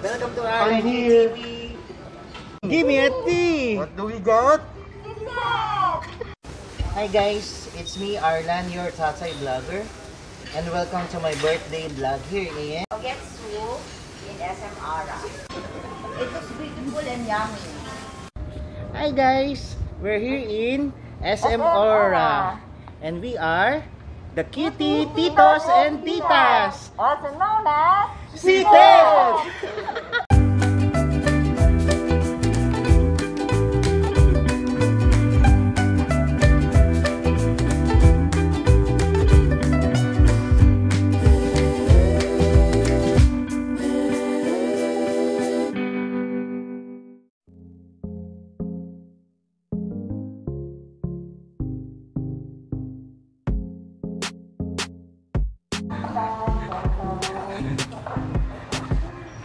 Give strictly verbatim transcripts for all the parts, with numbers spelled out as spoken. Welcome to ArlanG T V. Give me a tea. What do we got? Hi guys, it's me Arlan, your TatayVlogger, and welcome to my birthday vlog here in Ogetsu in S M Aura. It looks beautiful and yummy. Hi guys, we're here in S M Aura, and we are the kitty titos and titas, also known as Sipet.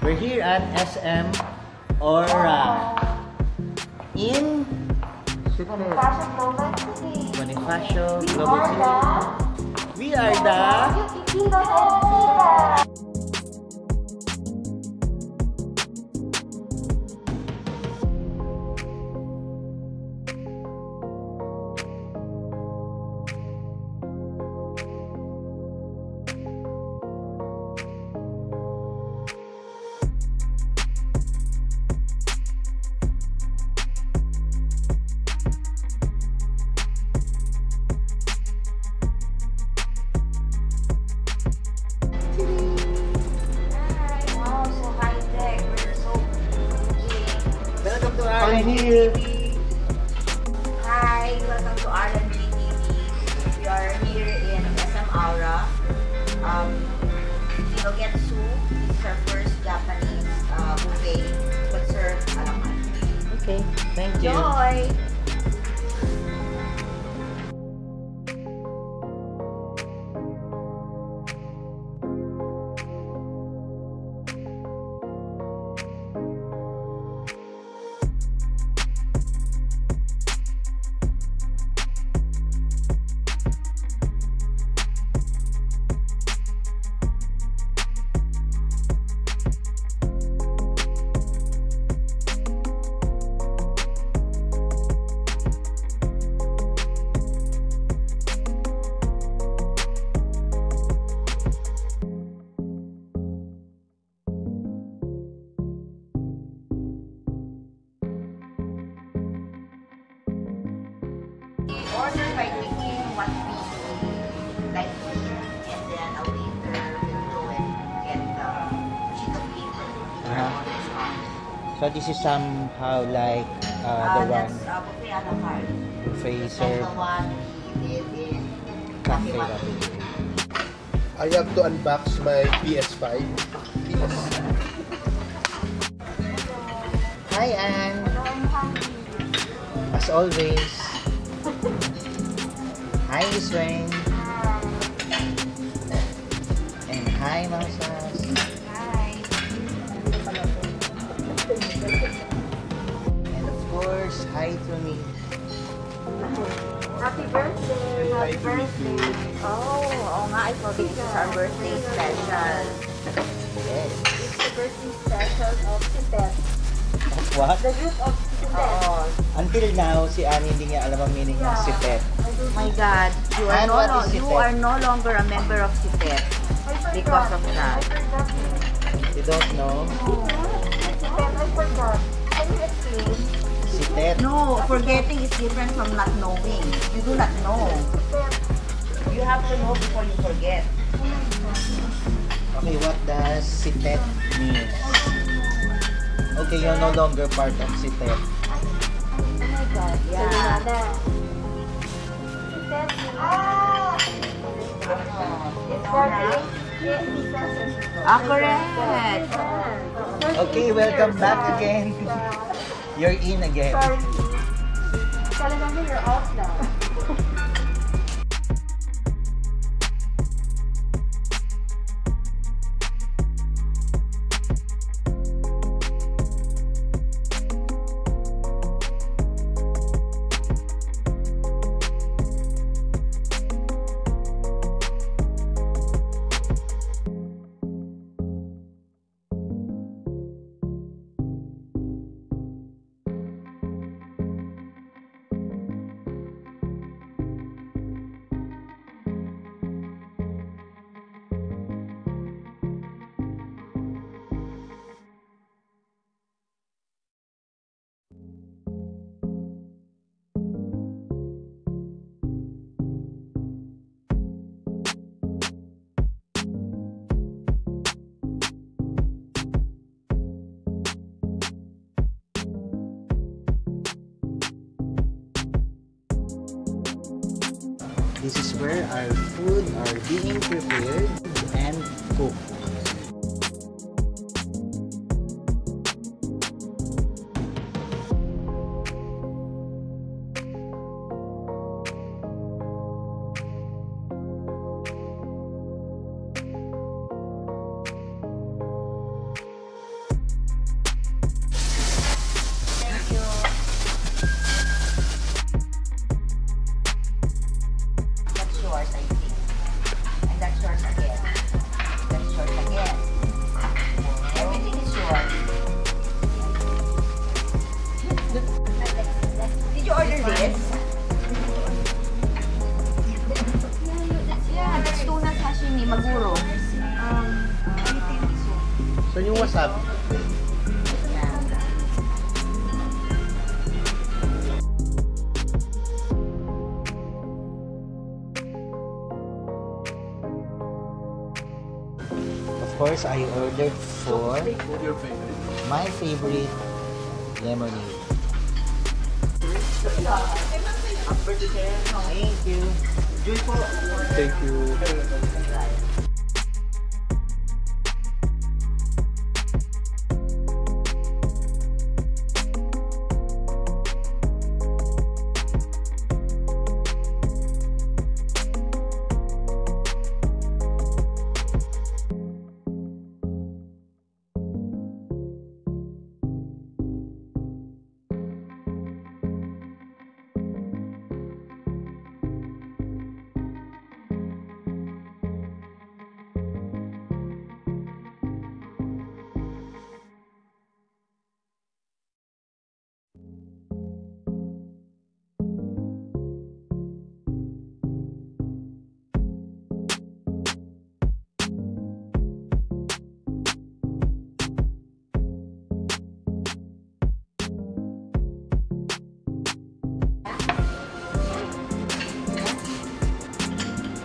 We're here at S M Aura in Bonifacio Global City. We are the Here. Hi, welcome to ArlanG T V. We are here in S M Aura. Um, Ogetsu is our first Japanese uh, buffet, but served alaman. Okay, thank you. Enjoy. Order by picking what we like to eat, and then a waiter will go and get the sheet of paper. Uh-huh. So this is somehow like uh, uh, the one. Uh, buffet a la carte. Buffet served. The one we did in Cafe Rapi. I have to unbox my P S five. Yes. Hi Anne. As always. Hi Swing. And hi Mausas. Hi. And of course, hi to me. Happy birthday. Happy birthday. Oh, oh nga, I forgot this is our birthday special. Yes. It's the birthday special of Sipet. Of what? The group of Sipet. Until now, si Annie hindi niya alam ang meaning ng Sipet. Oh my God, you are, no, no, you are no longer a member of Sipet because of that. You don't know? Sipet, I forgot. Can you explain? Sipet? No, forgetting is different from not knowing. You do not know. You have to know before you forget. Okay, what does Sipet mean? Okay, you're no longer part of Sipet. Oh my God, yeah. Ah, it's for ah, correct. Okay, welcome back again. You're in again. Sorry. Talagang you're off now. This is where our food are being prepared and cooked. Of course, I ordered for my favorite lemonade. Thank you. Thank you.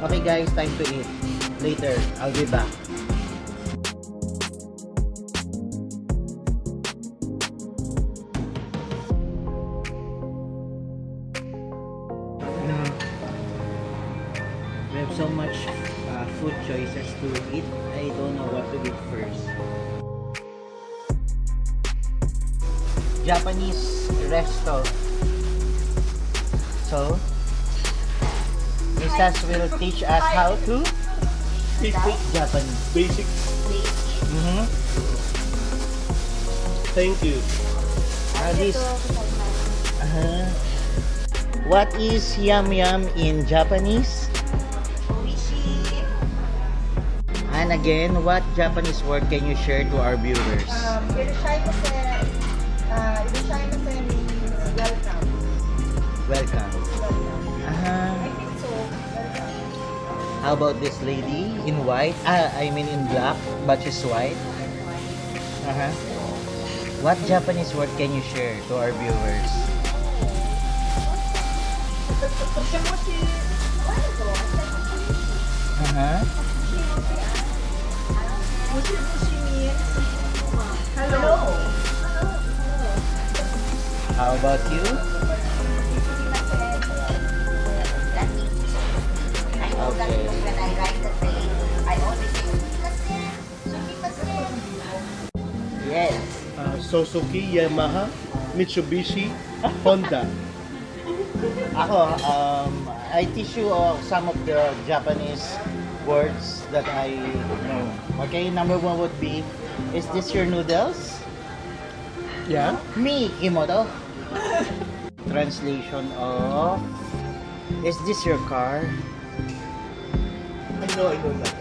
Okay guys, time to eat. Later, I'll be back. Uh, we have so much uh, food choices to eat. I don't know what to eat first. Japanese resto. So, Missus will teach us how to speak Japanese. Basic. Mm-hmm. Thank you. Uh, this, uh, what is yum yum in Japanese? Oishi. And again, what Japanese word can you share to our viewers? Um, irashaimase. Uh, irashaimase means welcome. Welcome. Uh-huh. How about this lady in white? Ah, I mean in black, but she's white. Uh-huh. What Japanese word can you share to our viewers? Uh-huh. Hello. How about you? Okay. When I write the thing, I always say Sukimasen, Sukimasen. Yes. Uh, Suzuki, Yamaha, Mitsubishi, Honda. Ako, um, I teach you uh, some of the Japanese words that I know. Okay, number one would be, is this your noodles? Yeah. Mi imoto. Translation of, is this your car? I know, I know that.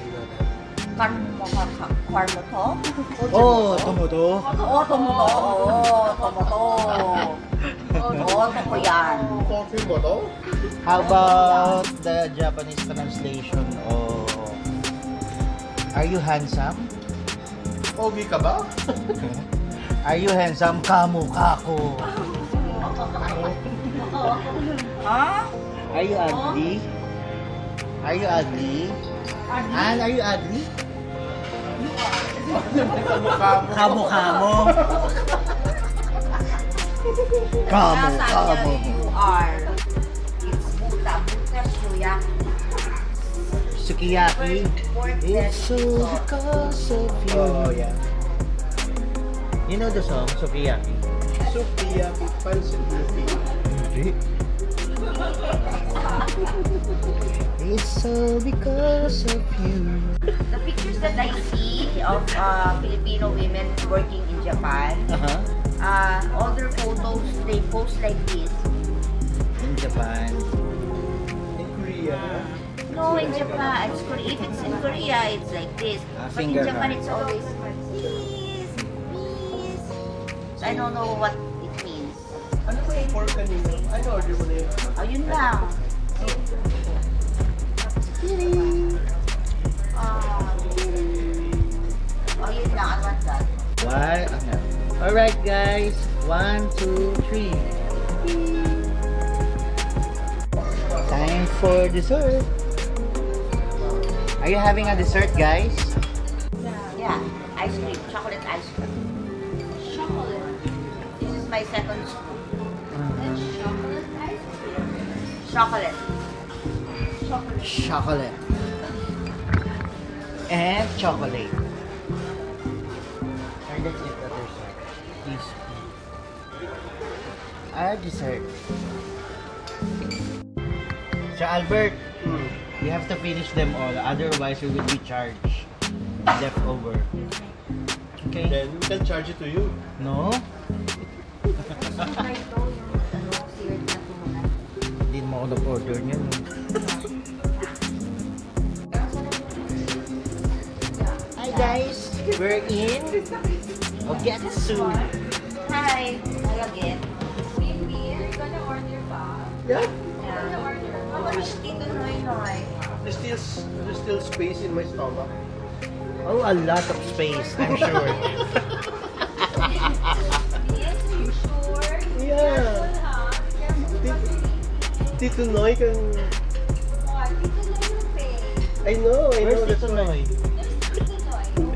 Oh, tomato. Oh, tomato. Oh, tomato. Oh, tomato. How about the Japanese translation of, are you handsome? Pogi ka ba? Are you handsome? Kamukha ko. Are you ugly? Are you ugly? And are you ugly? Kamukha mo. Kamukha mo. You are. It's buta, buta, suya. sukiyaki. It's all because of you. Oh, yeah. You know the song, Sukiyaki? Sukiyaki, pansukiyaki. Hindi. It's all because of you. The pictures that I see of uh, Filipino women working in Japan, uh-huh. uh, all their photos, they post like this. In Japan? In Korea? No, in Japan. It's Korea. If it's in Korea, it's like this. Uh, but in Japan, it's always peace, peace. So I don't know what it means. Ano ba yung pork kanina? I don't order mo na yun. Ayun lang. Ayun lang. I want that. What? Alright guys. One, two, three. Time for dessert. Are you having a dessert, guys? Yeah. Ice cream. Chocolate ice cream. Chocolate? This is my second school. Chocolate. Chocolate. Chocolate. And chocolate. And that's it, other side. This one. Our dessert. Sir Albert, mm. you have to finish them all. Otherwise, you will be charged. Left over. Okay? Then we can charge it to you. No? All the order niya. Hi guys, we're in Ogetsu. Hi, hello again. Maybe you're gonna order ba? Yeah. Gonna order. There's still there's still space in my stomach. Oh, a lot of space, I'm sure. Yes, you sure? Yeah. Tito Noy can... Oh, Tito Noy will pay. I know, I Where's know. Where's Tito Noy? There's Tito Noy. No,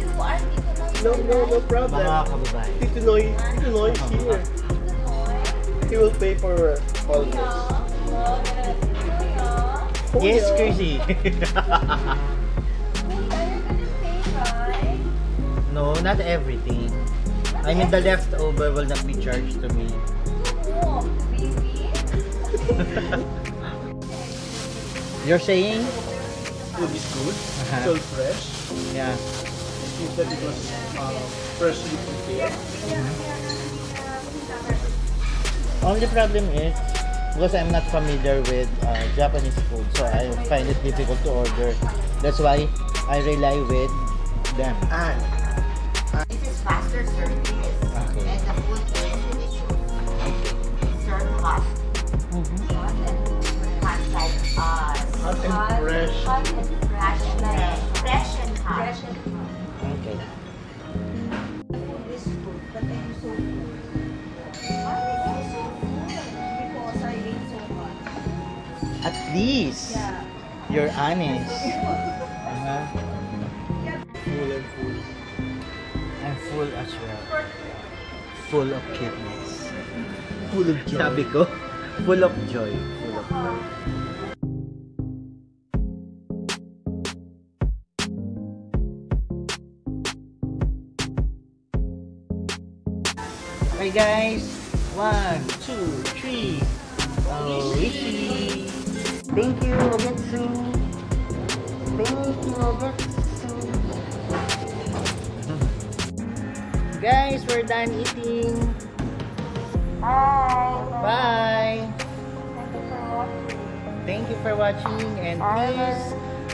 you are Tito Noy. No, no, no problem. Tito Noy, Tito Noy is here. Tito Noy? He will pay for all this. Kuya. Yes, Chrissy. Kuya, you're gonna pay, right? No, not everything. I mean, the leftover will not be charged to me. You're saying food is good, uh-huh. It's all fresh. Yeah. It's good that it was uh, freshly prepared. Mm-hmm. Only problem is because I'm not familiar with uh, Japanese food, so I find it difficult to order. That's why I rely with them. And uh, this is faster service, okay. And the food is delicious. It's served fast. Mm-hmm. Hot and hot, like uh, hot and hot, fresh. Hot and fresh, like yeah. fresh and hot. Fresh and hot. Okay. This food, but I'm so full. Why am I so full? Because I ate so much. At least yeah. you're honest. uh-huh. Full and full. I'm full as well. Full of kidneys. Full of joy. Sabi ko. Full of joy. Full of joy. Hi guys, one, two, three. Oishi. Thank you, Ogetsu. Thank you, Ogetsu. Guys, we're done eating. Bye. Bye. Thank you for watching, and please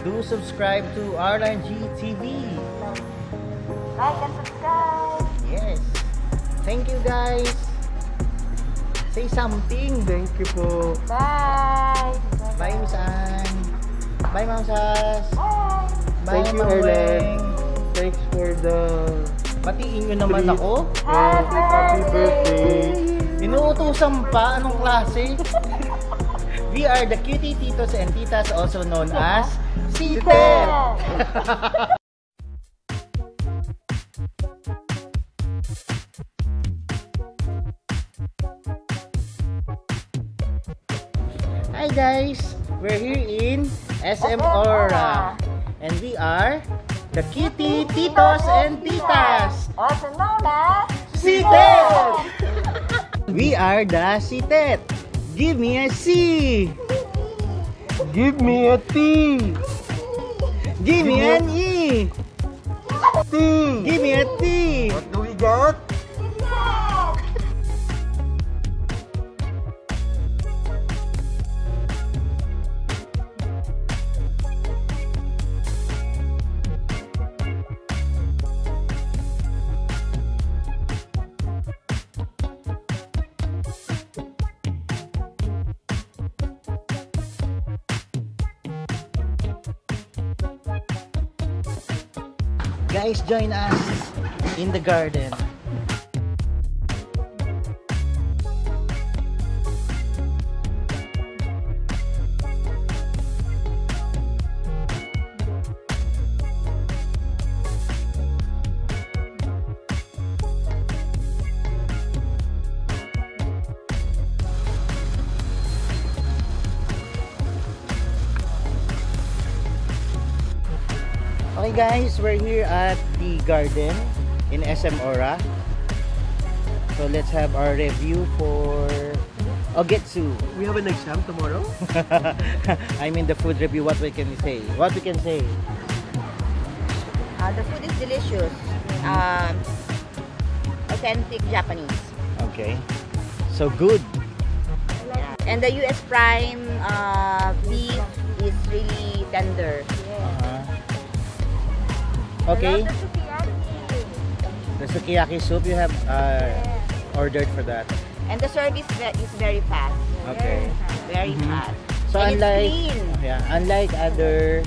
do subscribe to ArlanG T V. Like and subscribe. Yes. Thank you guys. Say something. Thank you po. Bye. Bye Miss Anne. Bye Ma'am Sas. Bye. Thank you Arlan. Thanks for the. Patiin nyo naman ako. Happy, happy birthday. birthday. Inuutusan pa? Anong klase? We are the cutie titos and titas, also known as Sipet! Hi guys! We're here in S M Aura. And we are the Kitty, Titos, and Titas. Also known as C T E T. We are the C T E T. Give me a C. Give me a T. Give me an E. T. Give me a T. What do we got? Guys, join us in the garden. Okay guys, we're here at the garden in S M Aura. So let's have our review for Ogetsu. We have an exam tomorrow. I mean the food review, what we can say. What we can say? Uh, the food is delicious. Uh, authentic Japanese. Okay. So good. Yeah. And the U S prime uh, beef is really tender. Okay. The sukiyaki. The sukiyaki soup you have uh, yeah. ordered for that. And the service is very fast. Okay. Very mm-hmm. fast. So and unlike yeah, unlike other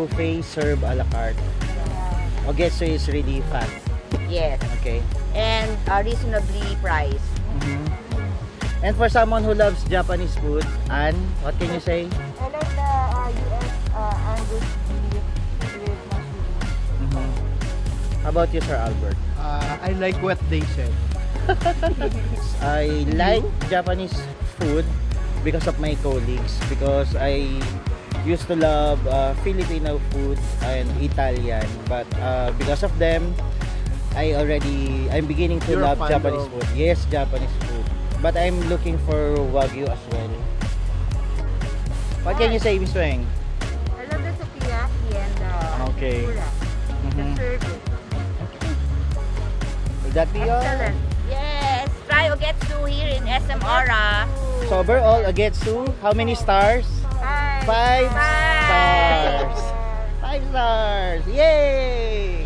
buffet serve a la carte. Yeah. Okay, so it's really fast. Yes. Okay. And uh, reasonably priced. Mm-hmm. And for someone who loves Japanese food, and what can you say? I like the uh, U S uh, Angus. How about you, Sir Albert? Uh, I like what they said. I like Japanese food because of my colleagues. Because I used to love uh, Filipino food and Italian. But uh, because of them, I already, I'm beginning to You're love Japanese food. Yes, Japanese food. But I'm looking for wagyu as well. What can you say, Miz Wang? I love the sukiyaki and the okay. mm-hmm. service. That be excellent. All? Yes, try Ogetsu here in S M Aura. So overall, Ogetsu, how many stars? Five. Five, Five stars. Five stars. Yay!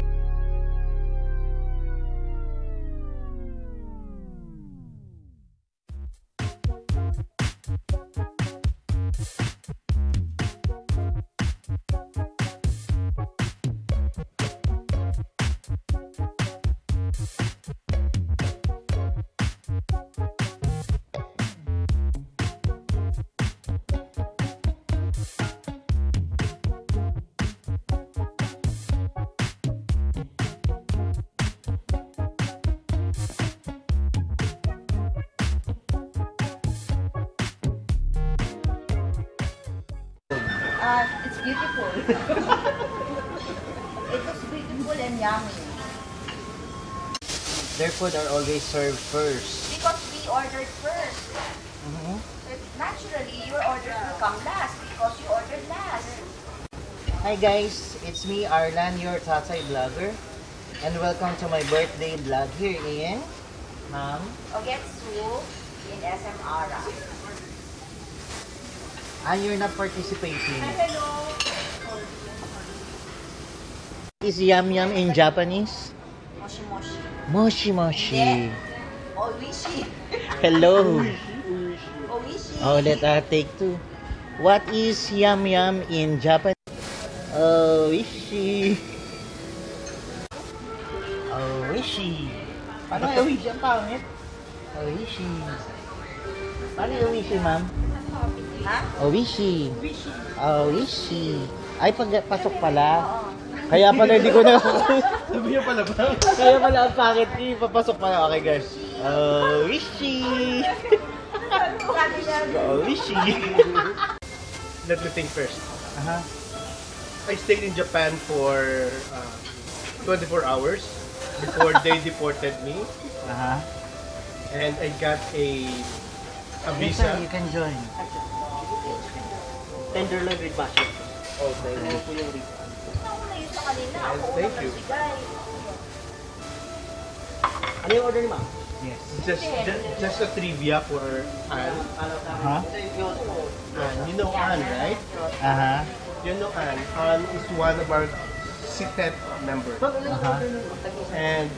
Uh, it's beautiful. It looks beautiful and yummy. Their food are always served first. Because we ordered first. Mm-hmm. Naturally, your order will come last because you ordered last. Hi guys, it's me Arlan, your TatayVlogger. And welcome to my birthday vlog here in Ma'am Ogetsu in S M Aura. And you're not participating. Hello. Is yum yum in Japanese? Moshi moshi. Moshi moshi. Yeah. Oishi. Hello. Oishi. Oh, let us take two. What is yum yum in Japanese? Oishi. Oishi. Paano oishi ang pangit? Oishi. Paano oishi, ma'am? Huh? Oishi. Oishi. Ay, pagpasok pala. Kaya pala hindi ko na... Sabihin pala ba? Kaya pala ang packet ni papasok pala. Okay guys. Oishi. Oishi. Let me think first. Uh-huh. I stayed in Japan for uh, twenty-four hours before they deported me. Uh-huh. And I got a, a visa. You can join. Tenderloin with passion. Okay. Yes, thank you. Ano yung order ni ma'am? Yes. Just, just, just a trivia for Ann. Uh-huh. Ann. You know Ann, right? Uh-huh. You know Ann. Ann is one of our C T E T members. Uh-huh. And...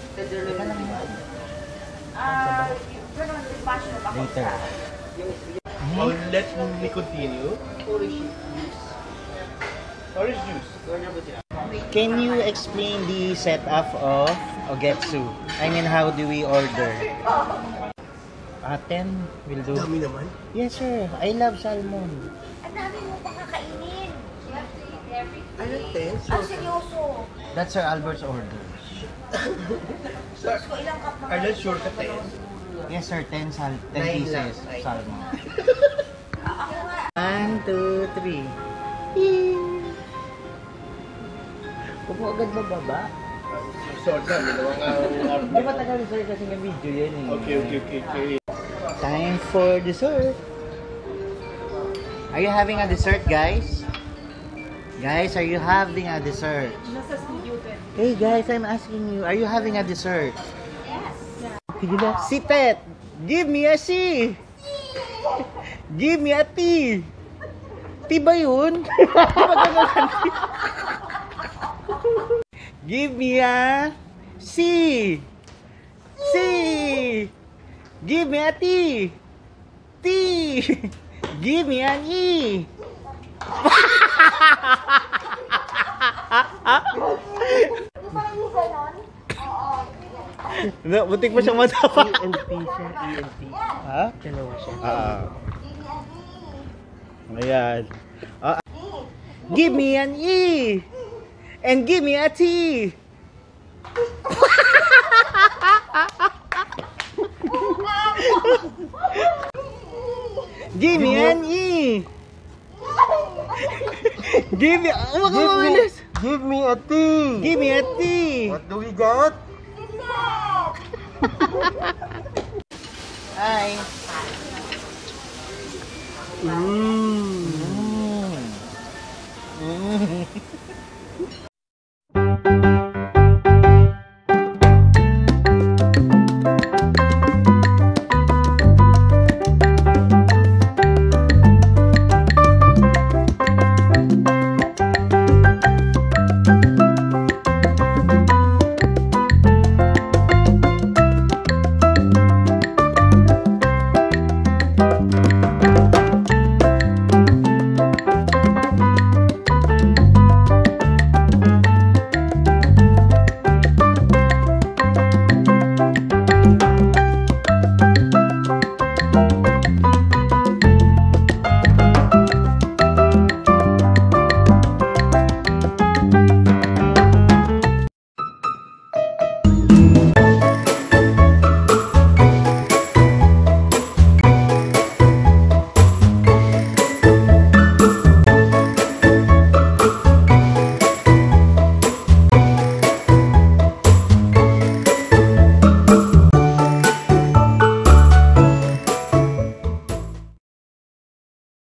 Uh, later. Oh, let me continue. Orange juice. Can you explain the setup of Ogetsu? I mean, how do we order? Ah, ten will do. Dami naman? Yes, sir. I love salmon. Ang dami mo pa kakainin. You have to eat everything. Ano, ten? Ang seryoso. That's Sir Albert's order. Sir, are you sure ka ten? Yes, sir. ten salmon. ten pieces of salmon. One, two, three. Huwag mo agad mababa. Sorry, sir. Di ba tagal, sir, kasi nga video yan eh. Okay, okay, okay, okay. Time for dessert. Are you having a dessert, guys? Guys, are you having a dessert? Nasa studio din. Hey, guys, I'm asking you, are you having a dessert? Yes. Sipet, give me a C. Give me a T. T ba yun? Give me a C. C. Give me a T. T. Give me an E. No, butik pa siyang matapa. E N T siya, E N T. Ha? Dalawa siya. Ah. Ayan. Ah. Give me an E. And give me a T. Give me an E. Give me, oh, give, me give me a T. Give me a T. What do we got? Hi. Mmm. Mmm.